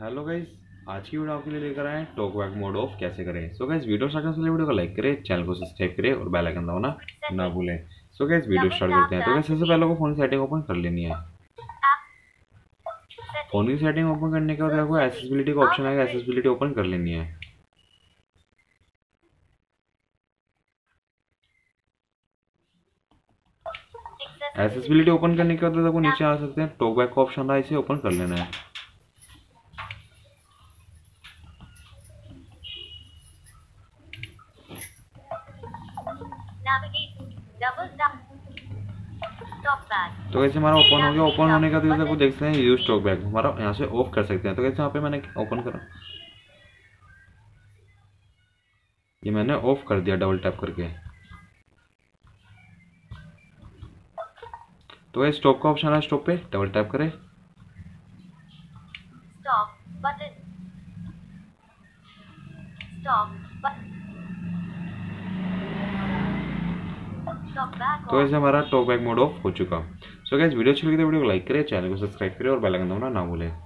Hello guys, आज की video आपके लिए लेकर आए हैं टॉकबैक मोड ऑफ कैसे करें। सो गाइस, वीडियो स्टार्ट करने से पहले वीडियो को लाइक करें, चैनल को सब्सक्राइब करें और बेल आइकन दबाना ना भूलें। सो गाइस, वीडियो स्टार्ट करते हैं। तो गाइस, सबसे पहले को फोन की सेटिंग ओपन कर लेनी है। फोन की सेटिंग ओपन करने के बाद आपको एक्सेसिबिलिटी का ऑप्शन आएगा, एक्सेसिबिलिटी ओपन कर लेनी है। एक्सेसिबिलिटी ओपन करने के बाद आपको नीचे आ सकते हैं, टॉकबैक का ऑप्शन है, इसे ओपन कर लेना है। तो कैसे हमारा ओपन हो गया। ओपन होने का तो जैसे आपको देखते हैं यूज टॉकबैक, हमारा यहाँ से ऑफ कर सकते हैं। तो कैसे यहाँ पे मैंने ओपन करा, ये मैंने ऑफ कर दिया डबल टैप करके। तो ये स्टॉप का ऑप्शन है, स्टॉप पे डबल टैप करें। Stop button, stop button. तो ऐसे हमारा टॉकबैक मोड ऑफ हो चुका। सो गाइस, वीडियो अच्छी लगी तो वीडियो को लाइक करें, चैनल को सब्सक्राइब करें और बेल आइकन दबाना ना भूलें।